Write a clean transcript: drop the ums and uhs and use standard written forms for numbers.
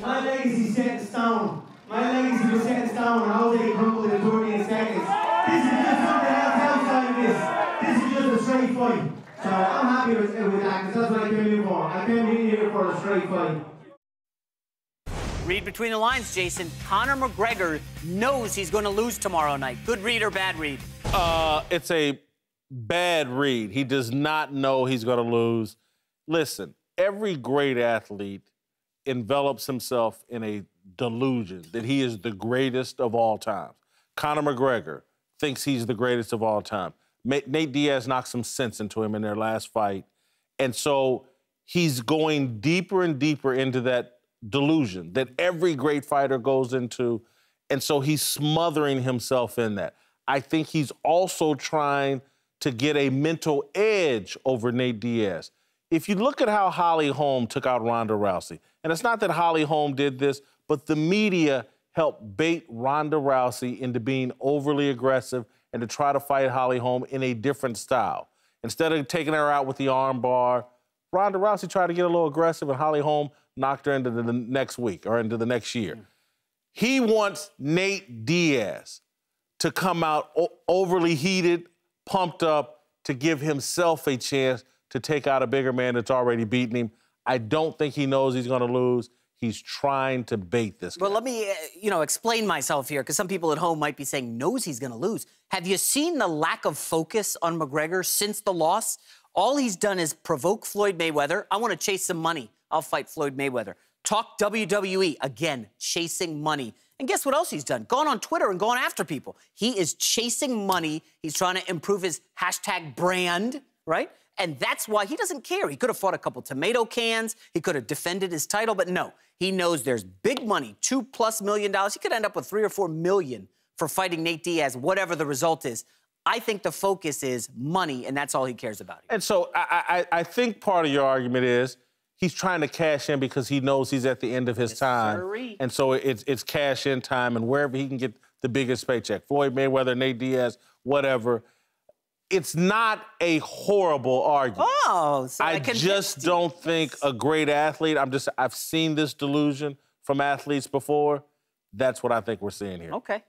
My legacy set in stone. My legacy was set in stone when Jose crumbled in 28 seconds. This is just something else outside of this. This is just a straight fight. So I'm happy with that, because that's what I came here for. I came here for a straight fight. Read between the lines, Jason. Conor McGregor knows he's going to lose tomorrow night. Good read or bad read? It's a bad read. He does not know he's going to lose. Listen, every great athlete envelops himself in a delusion that he is the greatest of all time. Conor McGregor thinks he's the greatest of all time. Nate Diaz knocked some sense into him in their last fight. And so he's going deeper and deeper into that delusion that every great fighter goes into. And so he's smothering himself in that. I think he's also trying to get a mental edge over Nate Diaz. If you look at how Holly Holm took out Ronda Rousey, and it's not that Holly Holm did this, but the media helped bait Ronda Rousey into being overly aggressive and to try to fight Holly Holm in a different style. Instead of taking her out with the arm bar, Ronda Rousey tried to get a little aggressive, and Holly Holm knocked her into the next week or into the next year. He wants Nate Diaz to come out overly heated, pumped up, to give himself a chance to take out a bigger man that's already beaten him. I don't think he knows he's going to lose. He's trying to bait this guy. Well, let me, explain myself here, because some people at home might be saying, knows he's going to lose. Have you seen the lack of focus on McGregor since the loss? All he's done is provoke Floyd Mayweather. I want to chase some money. I'll fight Floyd Mayweather. Talk WWE, again, chasing money. And guess what else he's done? Gone on Twitter and gone after people. He is chasing money. He's trying to improve his hashtag brand, right? And that's why he doesn't care. He could have fought a couple tomato cans. He could have defended his title, but no. He knows there's big money, $2+ million. He could end up with $3 or $4 million for fighting Nate Diaz, whatever the result is. I think the focus is money, and that's all he cares about. And so I think part of your argument is he's trying to cash in because he knows he's at the end of his time. Sorry. And so it's cash in time, and wherever he can get the biggest paycheck, Floyd Mayweather, Nate Diaz, whatever. It's not a horrible argument. Oh, so I just don't think a great athlete. I've seen this delusion from athletes before. That's what I think we're seeing here. Okay.